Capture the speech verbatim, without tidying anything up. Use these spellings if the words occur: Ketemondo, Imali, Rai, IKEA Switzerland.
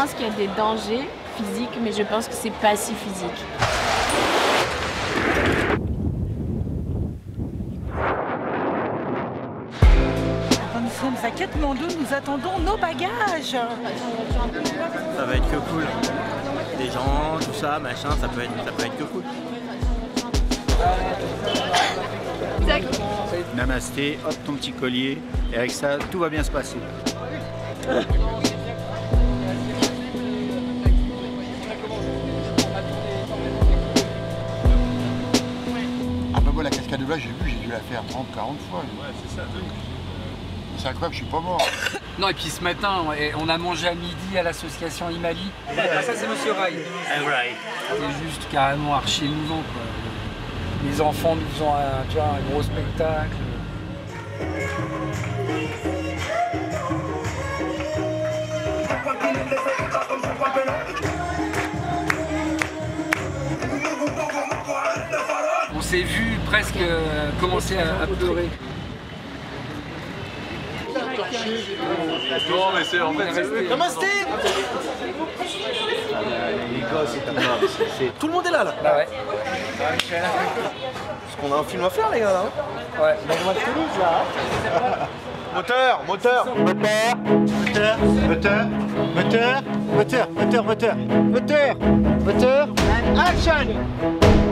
pense qu'il y a des dangers physiques, mais je pense que c'est pas si physique. Quand nous sommes à Ketemondo, nous attendons nos bagages. Ça va être que cool. Des gens, tout ça, machin, ça peut être, ça peut être que cool. Tac. Namasté, hop ton petit collier, et avec ça tout va bien se passer. Ah bah moi la cascade là j'ai vu, j'ai dû la faire trente quarante fois. Ouais c'est ça. C'est incroyable, je suis pas mort. Non et puis ce matin on a mangé à midi à l'association Imali. Ouais, ça c'est monsieur Rai. Rai. C'est juste carrément archi nouveau quoi. Les enfants nous faisant un, tu vois, un gros spectacle. On s'est vu presque euh, commencer à, à pleurer. Non mais c'est en fait... Namasté. Les gosses et tout. Tout le monde est là là. Bah ouais. Parce qu'on a un film à faire les gars là. Ouais. Donne-moi le tennis là. Moteur, moteur, moteur, moteur, moteur, moteur, moteur, moteur, moteur, moteur, moteur, action.